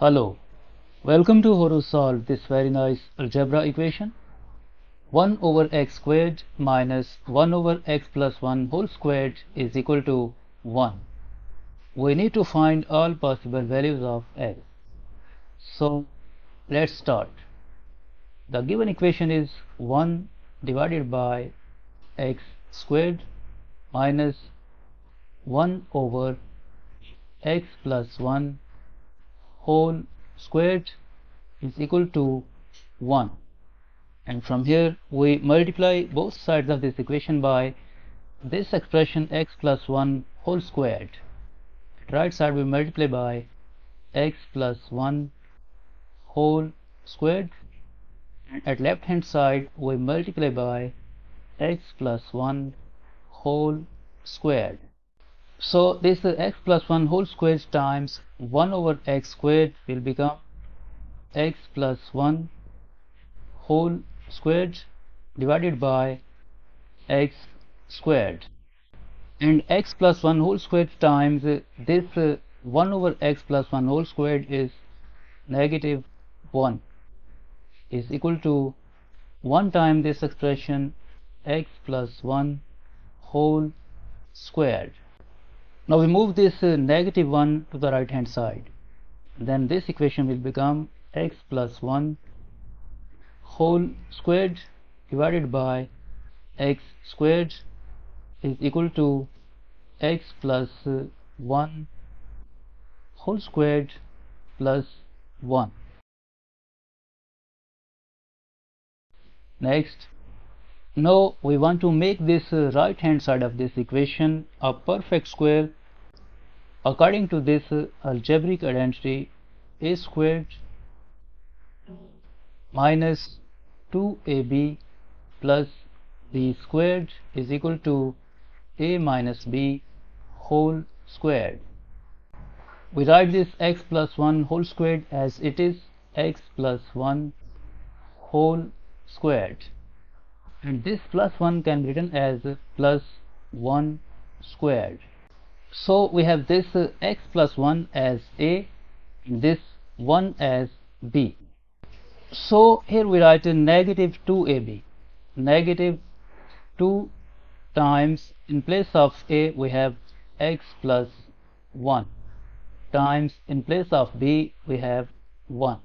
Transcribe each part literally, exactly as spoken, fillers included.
Hello, welcome to how to solve this very nice algebra equation one over x squared minus one over x plus one whole squared is equal to one. We need to find all possible values of x. So let's start. The given equation is one divided by x squared minus one over x plus one whole squared is equal to one, and from here we multiply both sides of this equation by this expression x plus one whole squared. At right side we multiply by x plus one whole squared, and at left hand side we multiply by x plus one whole squared. So this uh, x plus one whole squared times one over x squared will become x plus one whole squared divided by x squared, and x plus one whole squared times uh, this uh, one over x plus one whole squared is negative one is equal to one times this expression x plus one whole squared. Now we move this uh, negative one to the right hand side, then this equation will become x plus one whole squared divided by x squared is equal to x plus uh, one whole squared plus one. Next, now we want to make this uh, right hand side of this equation a perfect square according to this uh, algebraic identity a squared minus two a b plus b squared is equal to a minus b whole squared. We write this x plus one whole squared as it is, x plus one whole squared, and this plus one can be written as plus one squared. So we have this uh, x plus one as a and this one as b. So here we write a negative two a b, negative two times, in place of a we have x plus one, times in place of b we have one.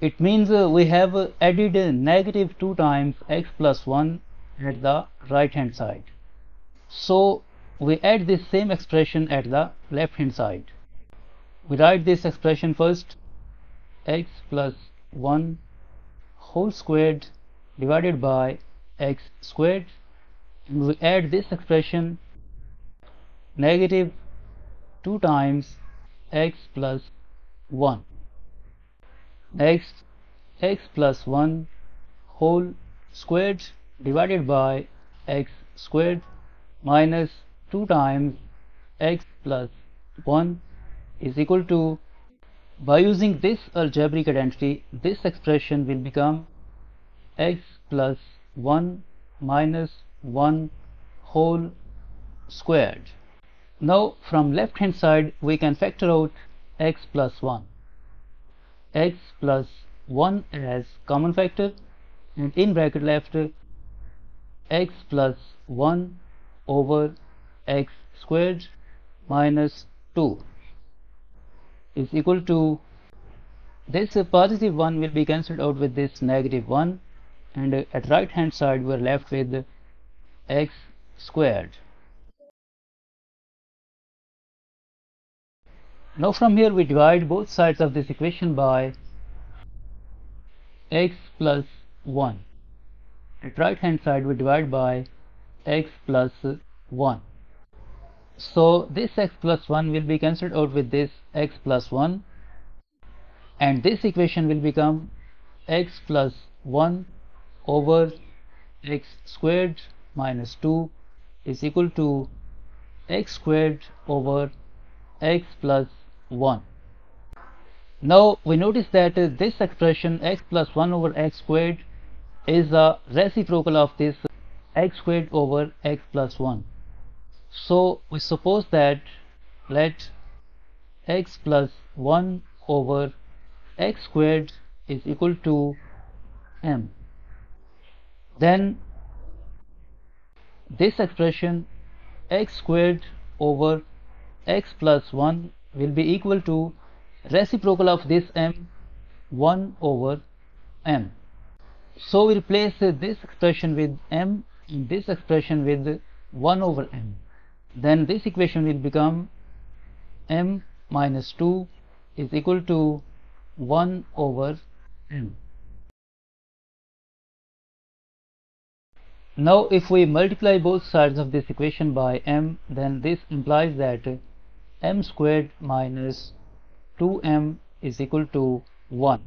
It means uh, we have uh, added uh, negative two times x plus one at the right hand side. So we add this same expression at the left hand side. We write this expression first, x plus one whole squared divided by x squared, and we add this expression, negative two times x plus one. Next, x plus one whole squared divided by x squared minus two times x plus one is equal to, by using this algebraic identity, this expression will become x plus one minus one whole squared. Now from left hand side we can factor out x plus one. X plus one as common factor, and in bracket left x plus one over x squared minus two is equal to, this positive one will be cancelled out with this negative one, and at right hand side we are left with x squared. Now from here we divide both sides of this equation by x plus one. At right hand side we divide by x plus one. So this x plus one will be cancelled out with this x plus one, and this equation will become x plus one over x squared minus two is equal to x squared over x plus one. Now we notice that uh, this expression x plus one over x squared is a reciprocal of this x squared over x plus one. So we suppose that let x plus one over x squared is equal to m. Then this expression x squared over x plus one will be equal to reciprocal of this m, one over m. So we replace uh, this expression with m and this expression with one over m. Then this equation will become m minus two is equal to one over m. Now if we multiply both sides of this equation by m, then this implies that uh, m squared minus two m is equal to one.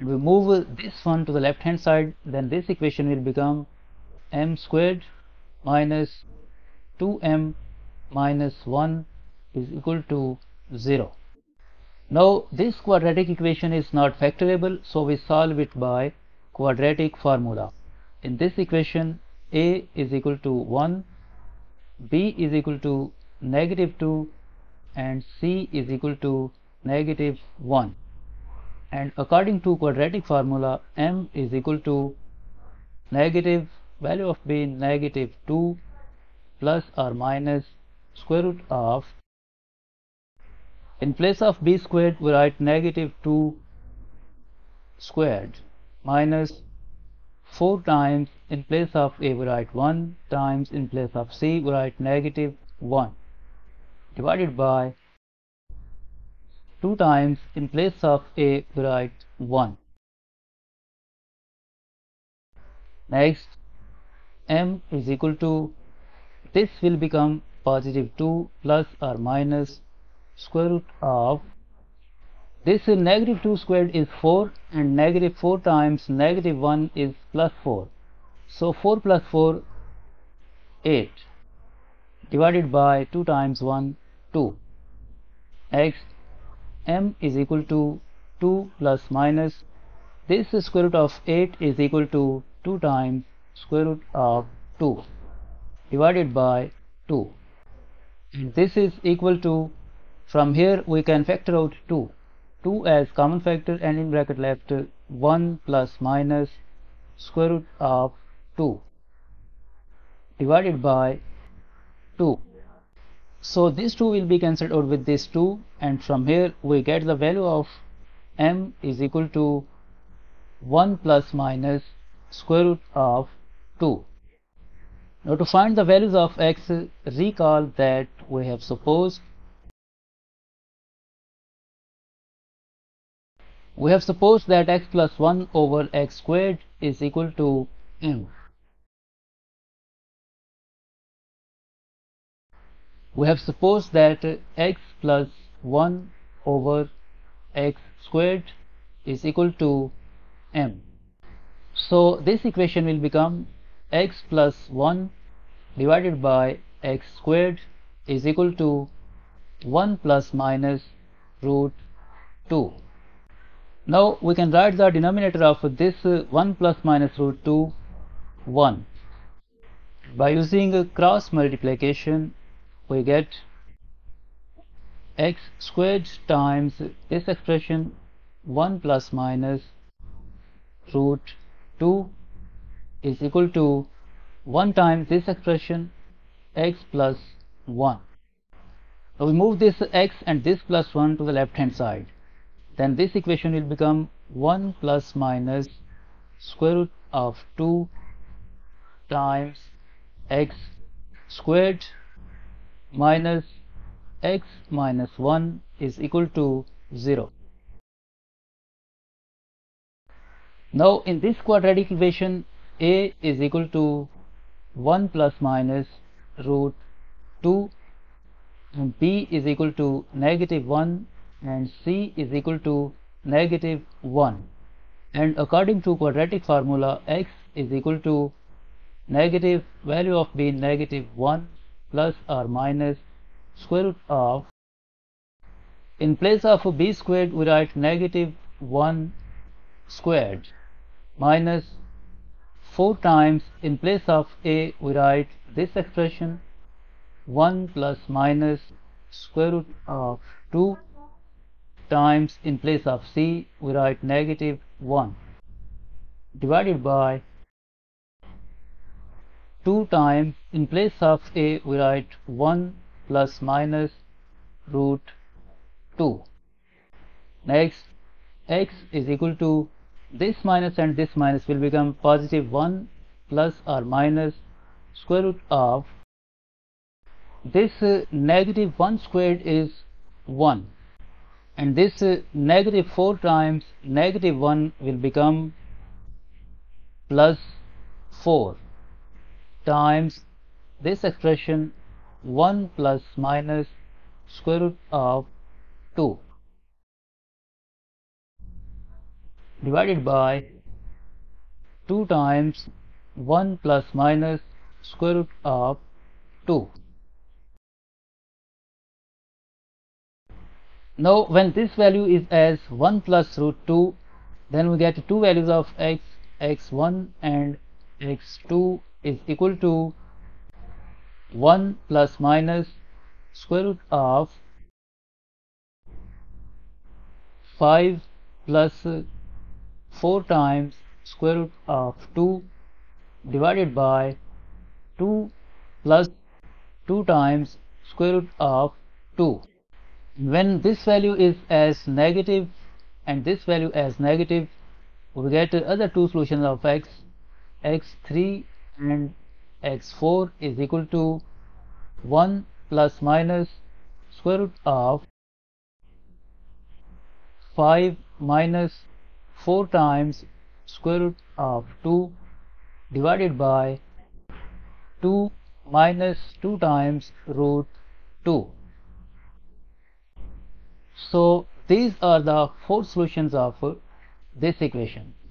We move uh, this one to the left hand side, then this equation will become m squared minus two m minus one is equal to zero. Now this quadratic equation is not factorable, so we solve it by quadratic formula. In this equation, a is equal to one, b is equal to negative two, and c is equal to negative one. And according to quadratic formula, m is equal to negative value of b negative two plus or minus square root of, in place of b squared we write negative two squared, minus four times, in place of a we write one, times in place of c we write negative one, divided by two times, in place of a we write one. Next, m is equal to, this will become positive two plus or minus square root of, this is negative two squared is four, and negative four times negative one is plus four, so four plus four, eight, divided by two times one, two. Next, m is equal to two plus minus, this is square root of eight is equal to two times square root of two, divided by two, and this is equal to, from here we can factor out two, two as common factor, and in bracket left one plus minus square root of two, divided by two. So this two will be cancelled out with this two, and from here we get the value of m is equal to one plus minus square root of two. Now to find the values of x, recall that we have supposed we have supposed that x plus one over x squared is equal to m. We have supposed that x plus one over x squared is equal to m. So this equation will become x plus one divided by x squared is equal to one plus minus root two. Now we can write the denominator of this one plus minus root two, one. By using a cross multiplication we get x squared times this expression one plus minus root two is equal to one times this expression x plus one. Now we move this x and this plus one to the left hand side. Then this equation will become one plus minus square root of two times x squared minus x minus one is equal to zero. Now in this quadratic equation, a is equal to one plus minus root two, and b is equal to negative one, and c is equal to negative one, and according to quadratic formula, x is equal to negative value of b negative one plus or minus square root of, in place of b squared we write negative one squared, minus four times, in place of a we write this expression one plus minus square root of two times in place of c we write negative one divided by two times in place of a we write one plus minus root two. Next, x is equal to this minus and this minus will become positive one plus or minus square root of this uh, negative one squared is one, and this uh, negative four times negative one will become plus four times this expression one plus minus square root of two divided by two times one plus minus square root of two. Now when this value is as one plus root two, then we get two values of x, x one and x two is equal to one plus minus square root of five plus four times square root of two divided by two plus two times square root of two. When this value is as negative and this value as negative, we get other two solutions of x, x three and x four is equal to one plus minus square root of five minus four times square root of two divided by two minus two times root two. So these are the four solutions of this equation.